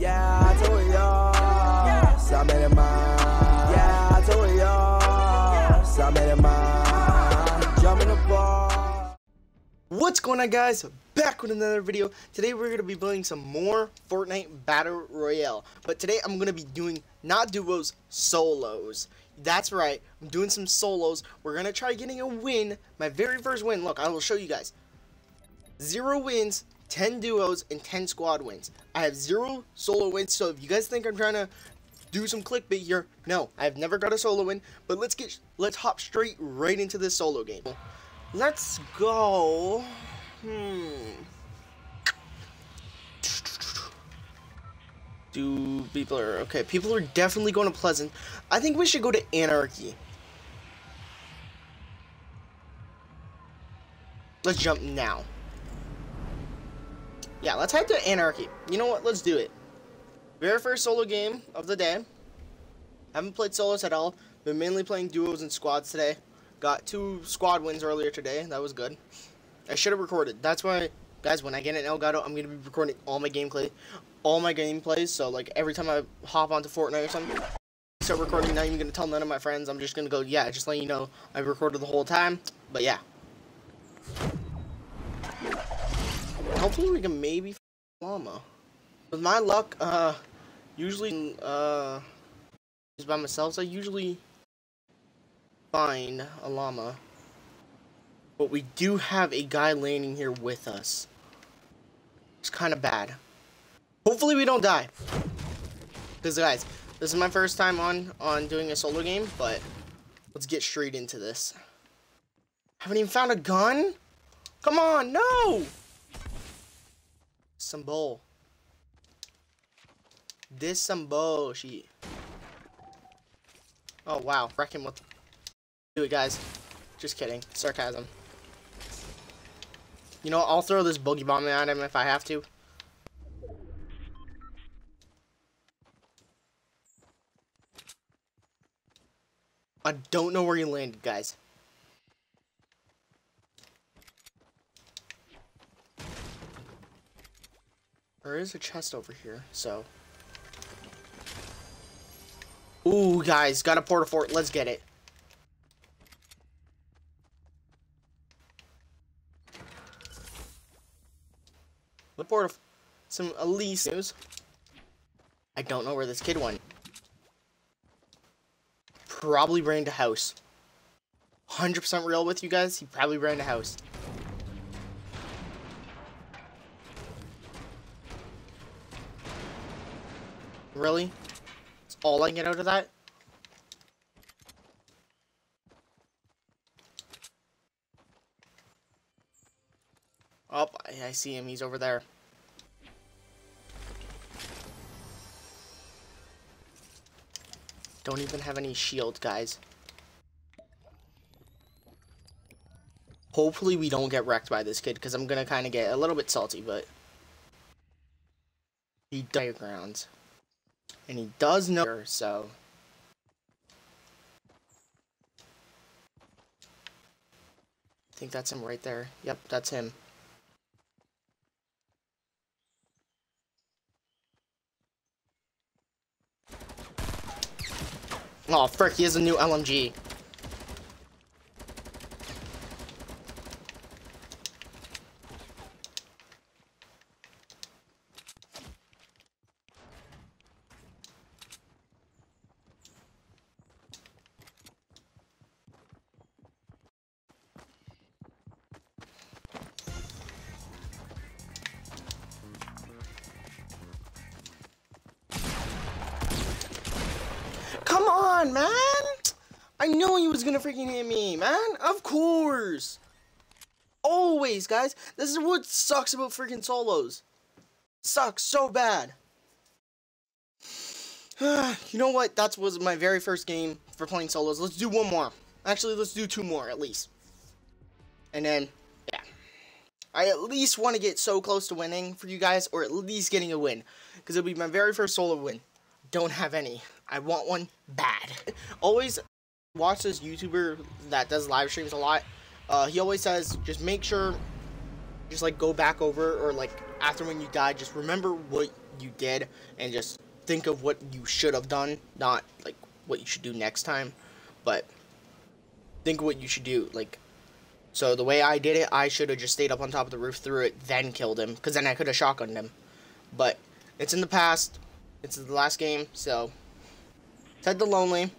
Yeah, I told y'all, so I made it mine. Yeah, I told y'all, so I made it mine. Jumping the ball. What's going on, guys? Back with another video. Today we're going to be playing some more Fortnite Battle Royale. But today I'm going to be doing not duos, solos. That's right, I'm doing some solos. We're going to try getting a win. My very first win. Look, I will show you guys. 0 wins. 10 duos and 10 squad wins. I have 0 solo wins, so if you guys think I'm trying to do some clickbait here, no, I've never got a solo win, but let's hop right into this solo game. Let's go. People are definitely going to Pleasant. I think we should go to Anarchy. Let's jump now. Yeah, let's head to Anarchy. You know what? Let's do it. Very first solo game of the day. Haven't played solos at all. Been mainly playing duos and squads today. Got 2 squad wins earlier today. That was good. I should have recorded. That's why, guys, when I get an Elgato, I'm going to be recording all my gameplays. So, like, every time I hop onto Fortnite or something, I start recording. Not even going to tell none of my friends. I'm just going to go, yeah, just letting you know I recorded the whole time. But, yeah. Hopefully we can maybe llama. With my luck, usually just by myself, so I usually find a llama. But we do have a guy landing here with us. It's kind of bad. Hopefully we don't die. Because guys, this is my first time on doing a solo game, but let's get straight into this. Haven't even found a gun? Come on, no! Some bull. This some bullshit. Oh wow, wrecking with. Do it, guys. Just kidding. Sarcasm. You know, I'll throw this boogie bomb at him if I have to. I don't know where he landed, guys. There is a chest over here, so. Ooh, guys, got a port-a-fort. Let's get it. What port-a-fort? Some Elise news. I don't know where this kid went. Probably ran to house. 100% real with you guys. He probably ran to house. Really? That's all I can get out of that? Oh, I see him. He's over there. Don't even have any shield, guys. Hopefully we don't get wrecked by this kid, because I'm going to kind of get a little bit salty, but... He died grounds. And he does know her, so. I think that's him right there. Yep, that's him. Oh, frick, he has a new LMG. Man, I knew he was gonna freaking hit me, man. Of course, always, guys. This is what sucks about freaking solos. Sucks so bad. You know what? That was my very first game for playing solos. Let's do one more. Actually, let's do 2 more at least. And then, yeah, I at least want to get so close to winning for you guys, or at least getting a win, because it'll be my very first solo win. Don't have any. I want one bad. Always watch this YouTuber that does live streams a lot. He always says, just make sure, just like go back over, or like after when you die, just remember what you did and just think of what you should have done, not like what you should do next time, but think of what you should do. Like, so the way I did it, I should have just stayed up on top of the roof, threw it, then killed him, because then I could have shotgunned him. But it's in the past, it's the last game, so Ted the Lonely,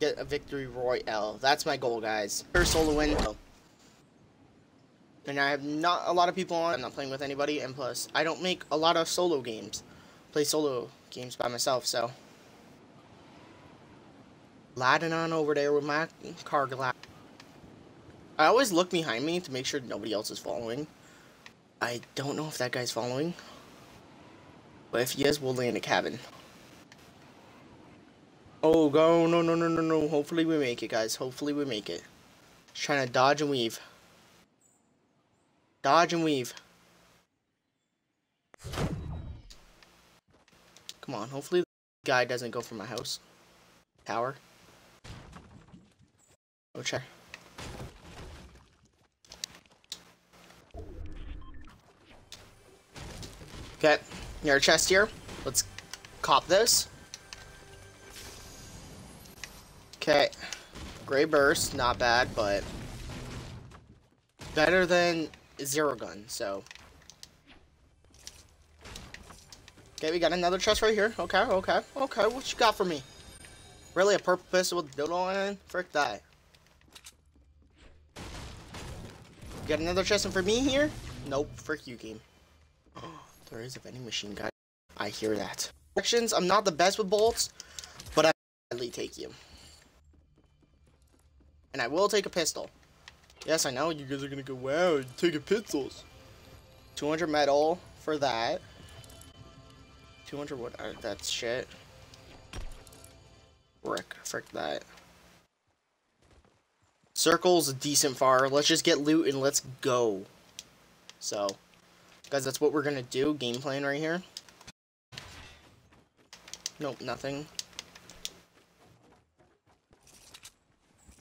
get a victory royale. That's my goal, guys. First solo win. And I have not a lot of people on. I'm not playing with anybody, and plus, I don't make a lot of solo games. I play solo games by myself, so gliding on over there with my car glide. I always look behind me to make sure nobody else is following. I don't know if that guy's following, but if he is, we'll land a cabin. Oh, go, no, no, no, no, no. Hopefully we make it, guys. Hopefully we make it. Just trying to dodge and weave. Dodge and weave. Come on, hopefully the guy doesn't go for my house. Tower. Oh, check. Okay, near a chest here. Let's cop this. Okay, gray burst, not bad, but better than zero gun, so. Okay, we got another chest right here. Okay, okay, okay, what you got for me? Really, a purple pistol with dildo in? Frick that. Got another chest in for me here? Nope, frick you, game. Oh, there is a vending machine, guys. I hear that. Directions, I'm not the best with bolts, but I gladly take you. And I will take a pistol. Yes, I know. You guys are going to go, wow, you're taking pistols. 200 metal for that. 200 wood. That's shit. Frick. Frick that. Circle's a decent far. Let's just get loot and let's go. So, guys, that's what we're going to do. Game plan right here. Nope, nothing.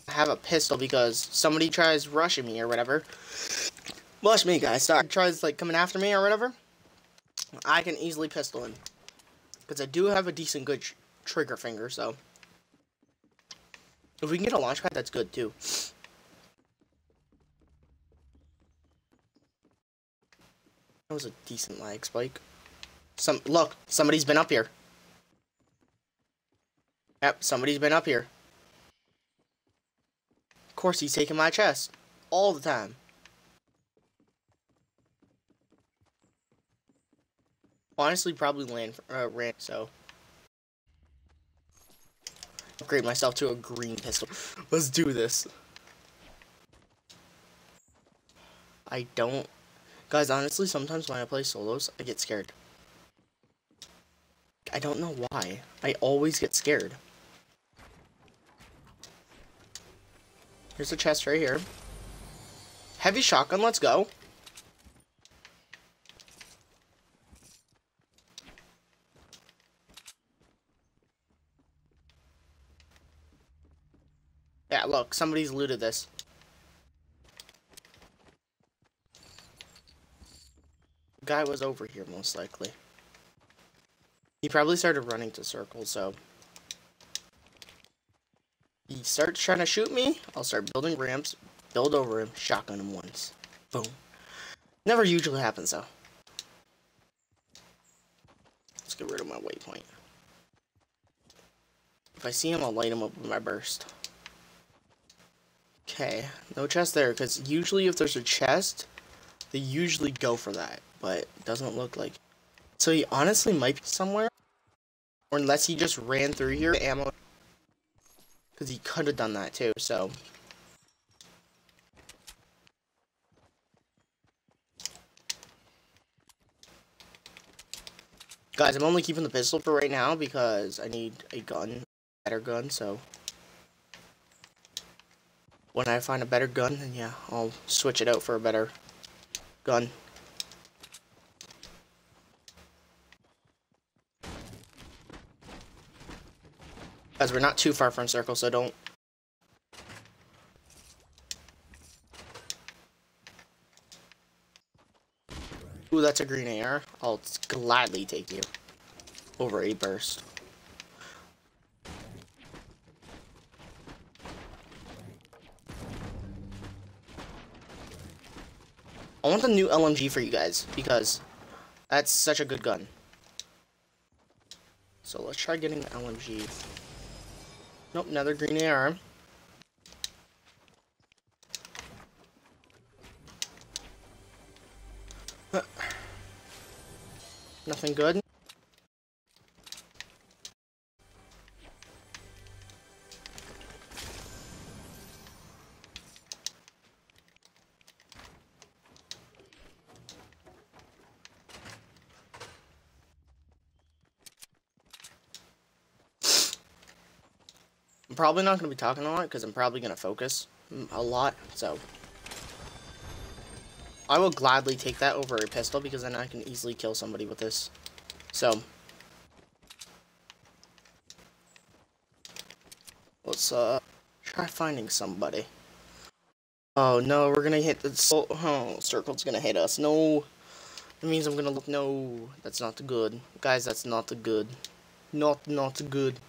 Have a pistol because somebody tries rushing me or whatever. Rush me, guys. Sorry. Tries like coming after me or whatever. I can easily pistol him because I do have a decent good trigger finger. So if we can get a launch pad, that's good too. That was a decent lag spike. Look, somebody's been up here. Yep, somebody's been up here. Of course he's taking my chest all the time. Honestly, probably land ran, so upgrade myself to a green pistol. Let's do this. I don't, guys, honestly, sometimes when I play solos I get scared. I don't know why. I always get scared. Here's a chest right here. Heavy shotgun, let's go. Yeah, look, somebody's looted this. The guy was over here, most likely. He probably started running to circle, so. He starts trying to shoot me, I'll start building ramps, build over him, shotgun him once. Boom. Never usually happens, though. Let's get rid of my waypoint. If I see him, I'll light him up with my burst. Okay, no chest there, because usually if there's a chest, they usually go for that, but it doesn't look like. So he honestly might be somewhere, or unless he just ran through here, ammo. Because he could have done that too, so. Guys, I'm only keeping the pistol for right now because I need a gun, a better gun, so. When I find a better gun, then yeah, I'll switch it out for a better gun. Guys, we're not too far from circle, so don't. Ooh, that's a green AR. I'll gladly take you over a burst. I want the new LMG for you guys, because that's such a good gun. So let's try getting the LMG. Nope, another green AR. Nothing good. I'm probably not going to be talking a lot because I'm probably going to focus a lot, so I will gladly take that over a pistol because then I can easily kill somebody with this. So let's try finding somebody. Oh no, we're going to hit the circle's going to hit us. No, that means I'm going to look. No, that's not good. Guys, that's not good. Not good.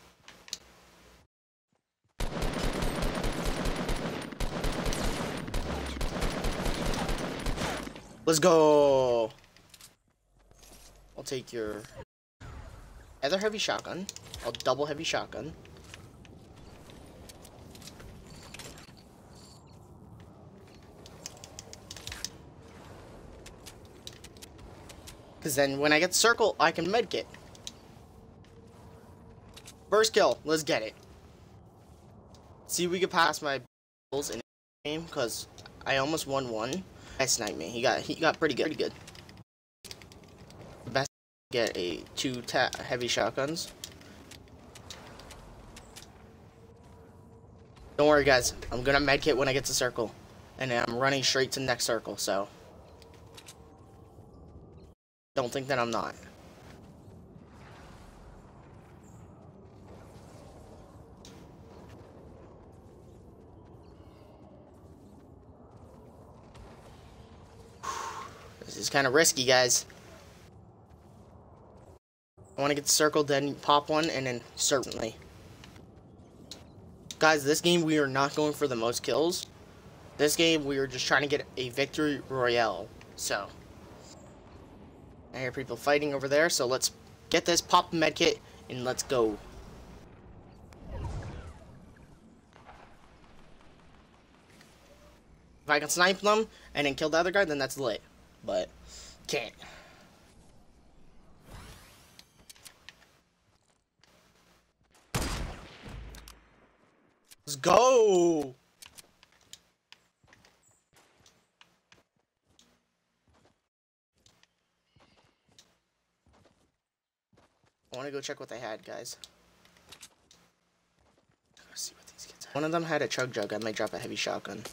Let's go. I'll take your other heavy shotgun. I'll double heavy shotgun. Because then when I get circle, I can medkit. First kill. Let's get it. See if we can pass my goals in the game because I almost won one. That sniped me. He got pretty good. Best get a two heavy shotguns. Don't worry, guys. I'm gonna medkit when I get to circle, and I'm running straight to the next circle. So don't think that I'm not. It's kind of risky, guys. I want to get circled, then pop one, and then certainly. Guys, this game we are not going for the most kills. This game we are just trying to get a victory royale. So I hear people fighting over there, so let's get this, pop the medkit, and let's go. If I can snipe them and then kill the other guy, then that's lit. But can't. Let's go. I want to go check what they had, guys. Let's see what these kids had. One of them had a chug jug. I might drop a heavy shotgun.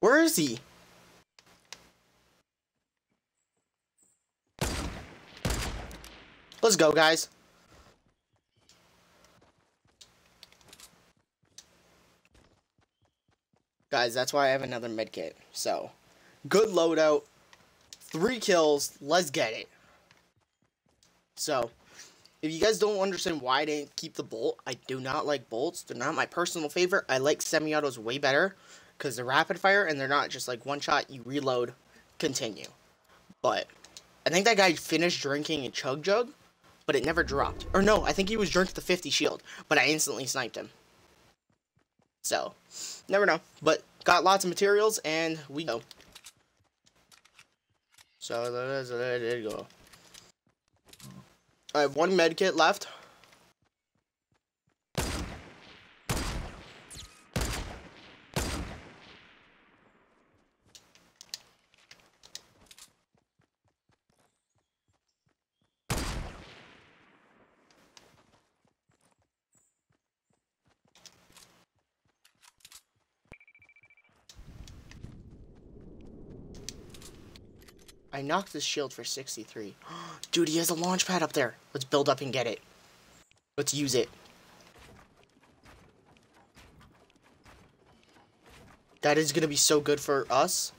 Where is he? Let's go, guys. Guys, that's why I have another medkit. So, good loadout. 3 kills. Let's get it. So, if you guys don't understand why I didn't keep the bolt, I do not like bolts. They're not my personal favorite. I like semi-autos way better. Because they're rapid fire and they're not just like one shot, you reload, continue. But I think that guy finished drinking a chug jug, but it never dropped. Or no, I think he was drinking the 50 shield, but I instantly sniped him. So, never know. But got lots of materials and we go. So, there you go. I have one med kit left. I knocked this shield for 63. Dude, he has a launch pad up there. Let's build up and get it. Let's use it. That is going to be so good for us.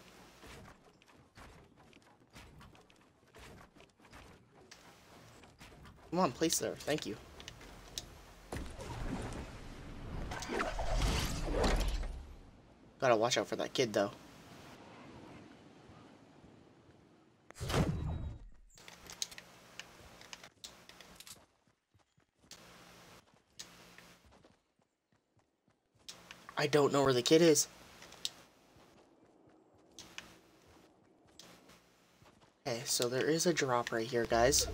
Come on, place there. Thank you. Gotta watch out for that kid, though. I don't know where the kid is. Okay, so there is a drop right here, guys.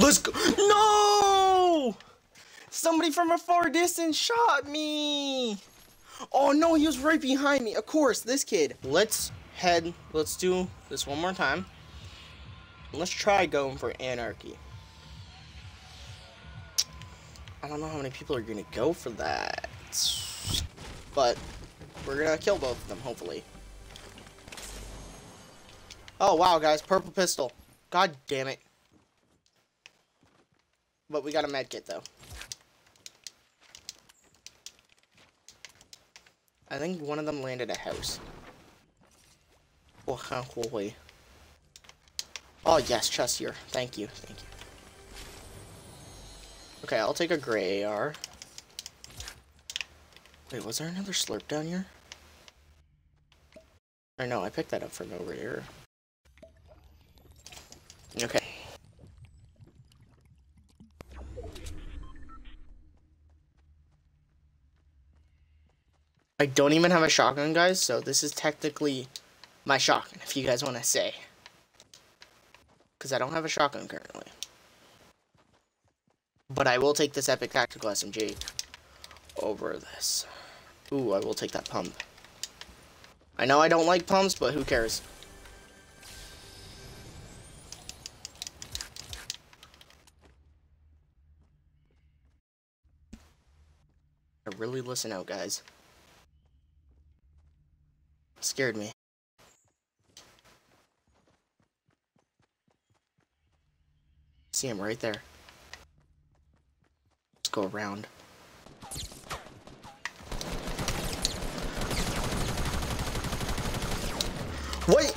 Let's go. No! Somebody from a far distance shot me! Oh no, he was right behind me. Of course, this kid. Let's do this one more time. Let's try going for Anarchy. I don't know how many people are gonna go for that. But we're gonna kill both of them, hopefully. Oh wow, guys, purple pistol. God damn it. But we got a med kit, though. I think one of them landed a house. Oh, yes, chest here. Thank you. Thank you. Okay, I'll take a gray AR. Wait, was there another slurp down here? Or no, I picked that up from over here. Okay. I don't even have a shotgun, guys, so this is technically my shotgun, if you guys want to say. Because I don't have a shotgun currently. But I will take this epic tactical SMG over this. Ooh, I will take that pump. I know I don't like pumps, but who cares? Really listen out, guys. Scared me. See him right there. Let's go around. Wait!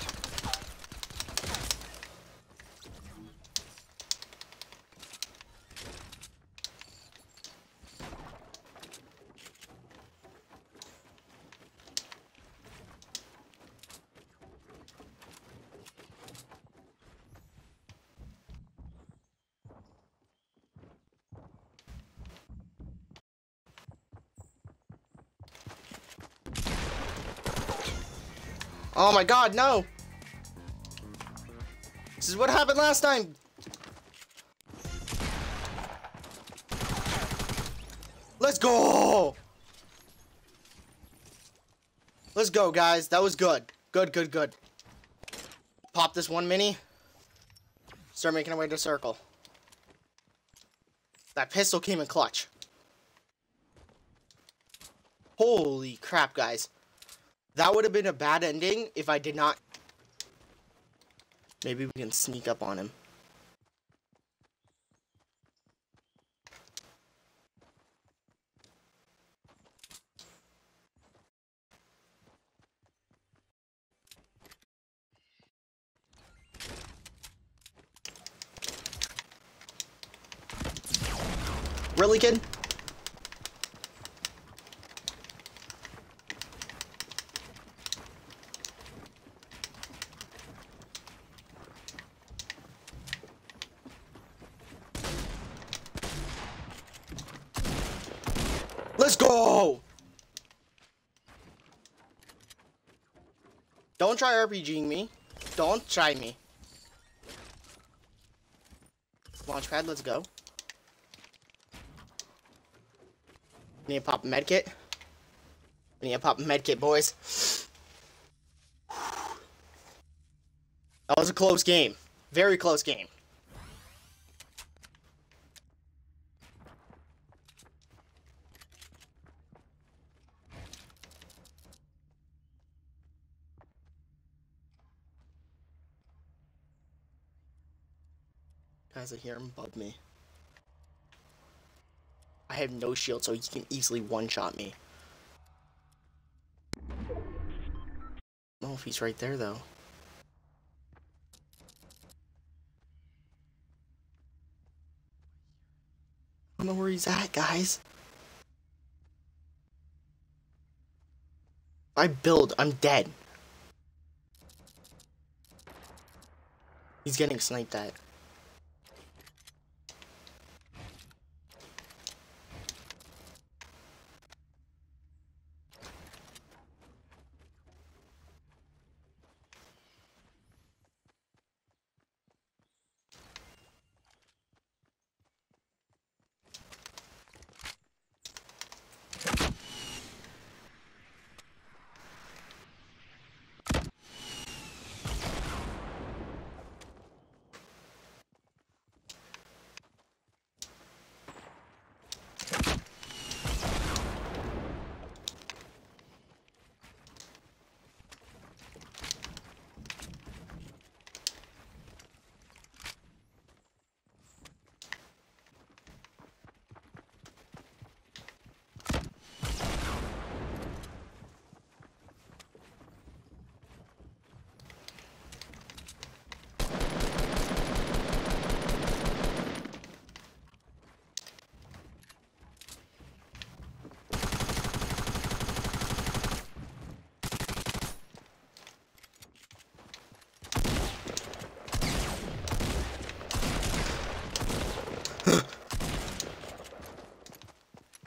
Oh my god, no! This is what happened last time! Let's go! Let's go, guys. That was good. Good, good, good. Pop this one mini. Start making our way to circle. That pistol came in clutch. Holy crap, guys. That would have been a bad ending if I did not. Maybe we can sneak up on him. Really, kid? Let's go! Don't try RPGing me. Don't try me. Launchpad, let's go. We need to pop a medkit. We need to pop a medkit, boys. That was a close game. Very close game. Guys are here above me. I have no shield, so he can easily one-shot me. I don't know if he's right there, though. I don't know where he's at, guys. I build, I'm dead. He's getting sniped at.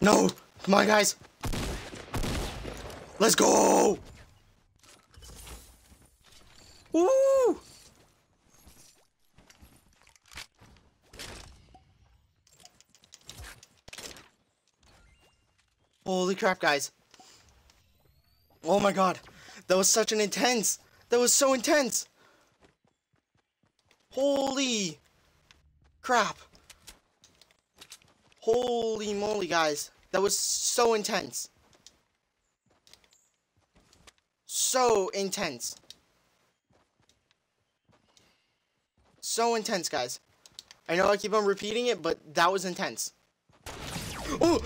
No! Come on, guys! Let's go! Woo! Holy crap, guys. Oh my god. That was such an intense. That was so intense. Holy crap. Holy moly, guys. That was so intense. So intense. So intense, guys. I know I keep on repeating it, but that was intense. Oh!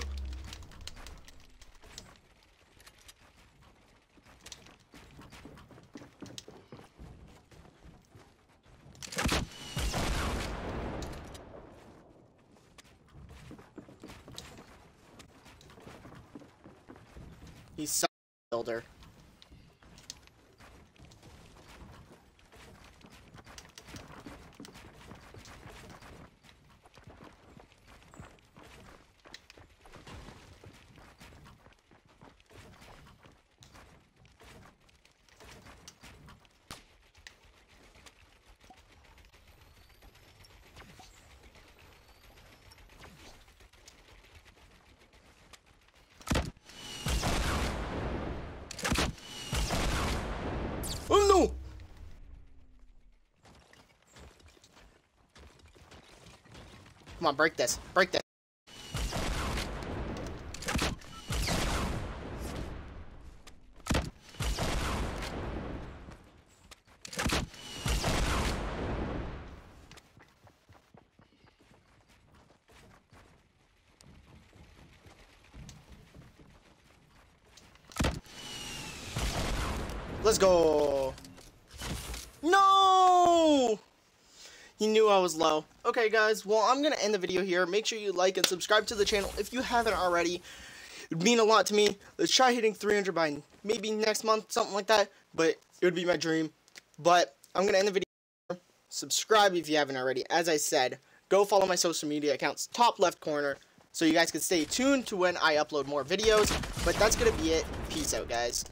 He's a builder. Come on, break this. Break this. Let's go. No! He knew I was low. Okay, guys, well, I'm going to end the video here. Make sure you like and subscribe to the channel if you haven't already. It would mean a lot to me. Let's try hitting 300 by maybe next month, something like that. But it would be my dream. But I'm going to end the video here. Subscribe if you haven't already. As I said, go follow my social media accounts, top left corner, so you guys can stay tuned to when I upload more videos. But that's going to be it. Peace out, guys.